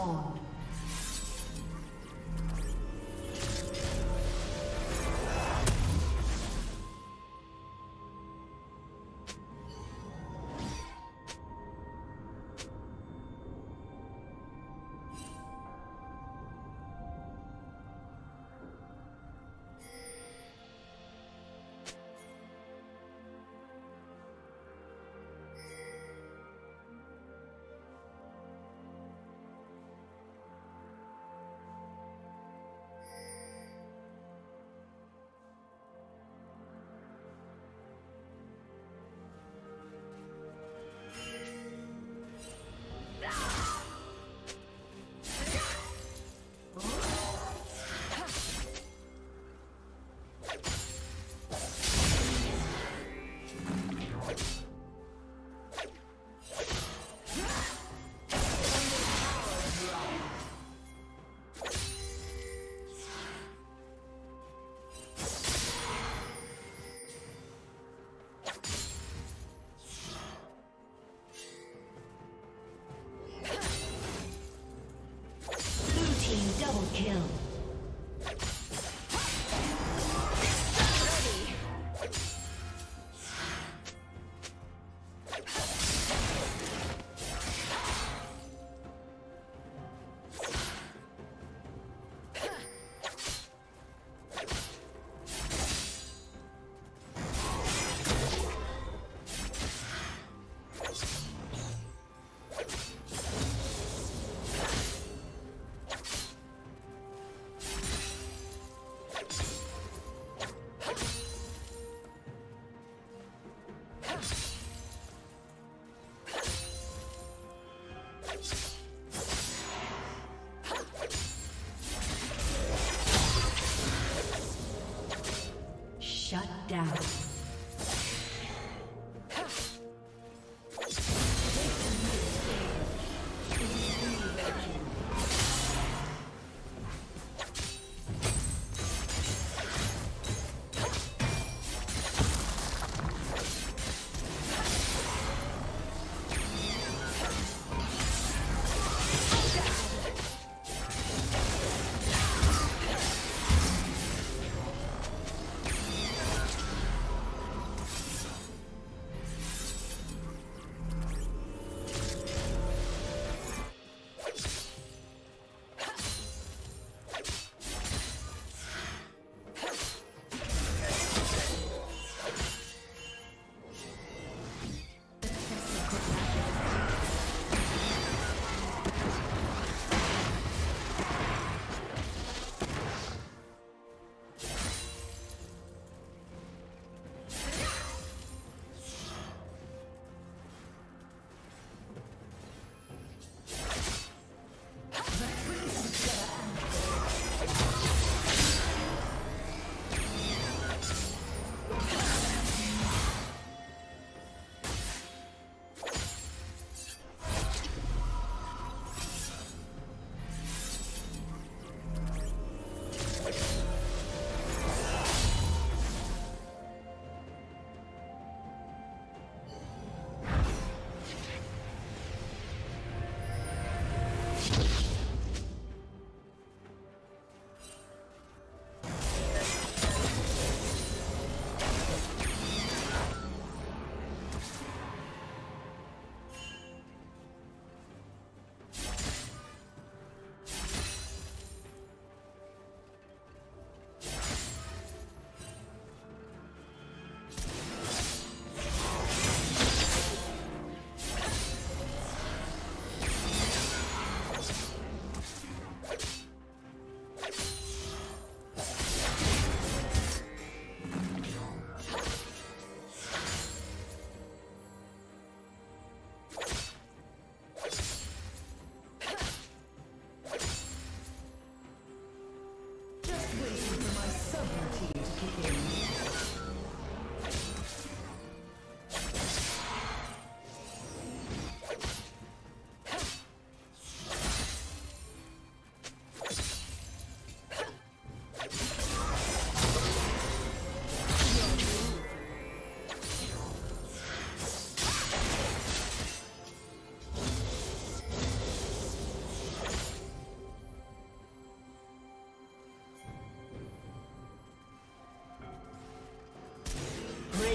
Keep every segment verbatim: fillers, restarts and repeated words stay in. spawned.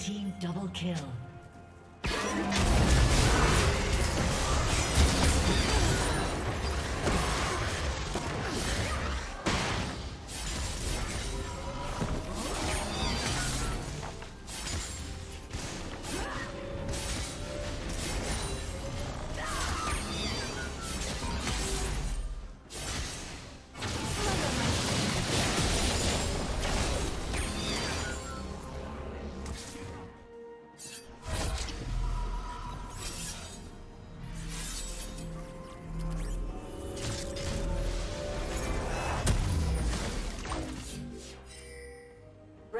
Team double kill.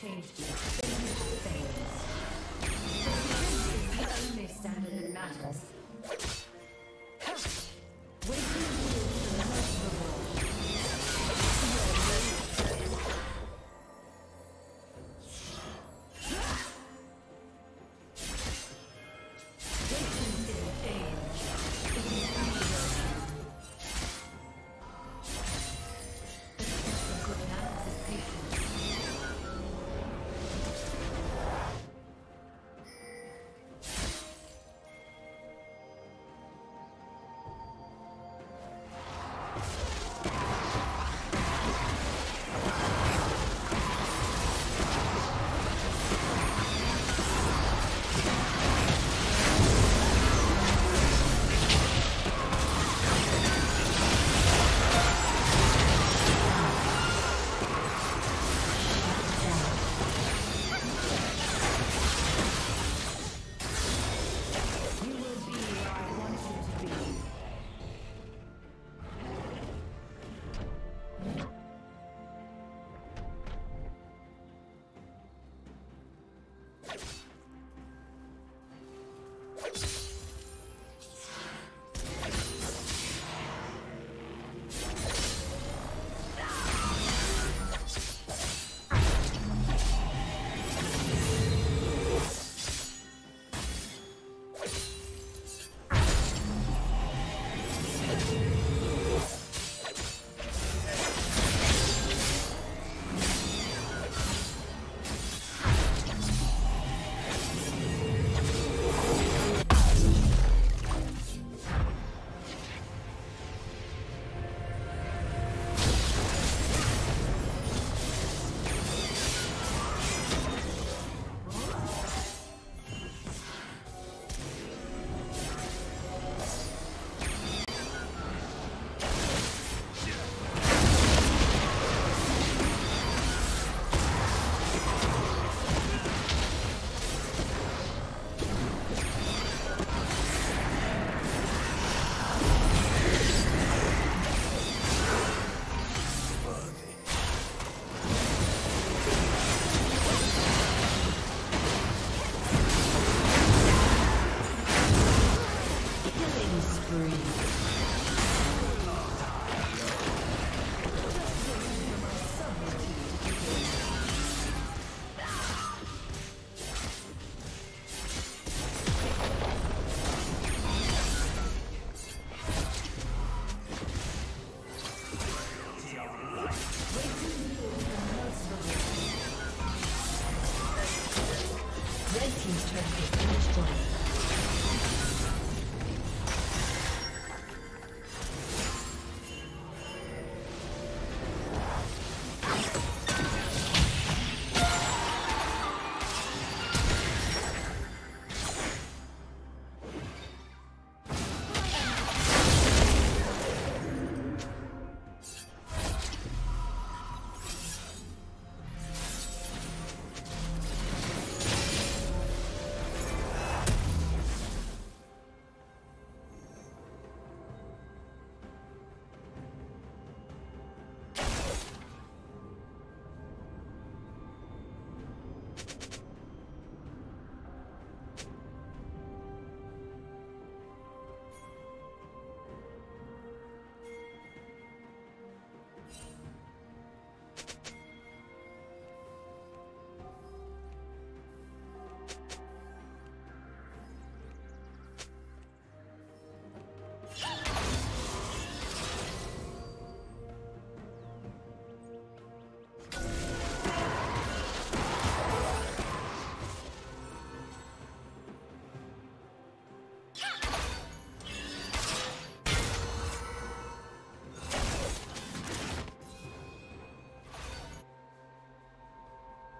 Changed it. Things. Only standard that matters.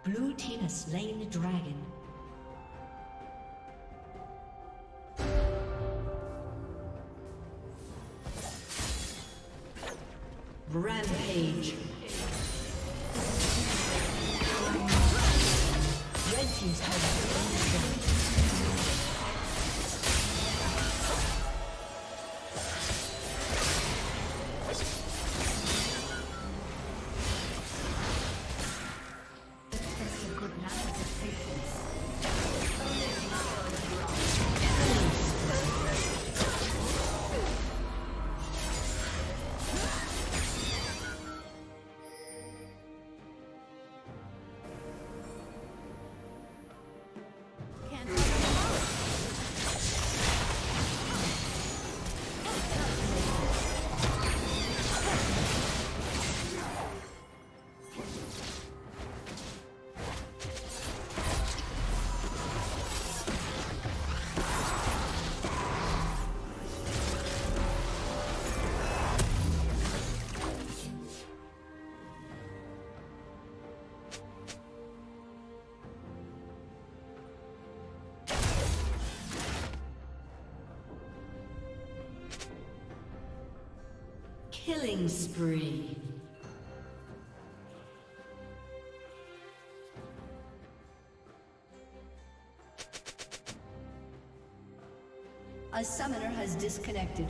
Blue team has slain the dragon. Rampage. Red team's turret. Killing spree. A summoner has disconnected.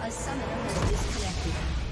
A summoner has disconnected.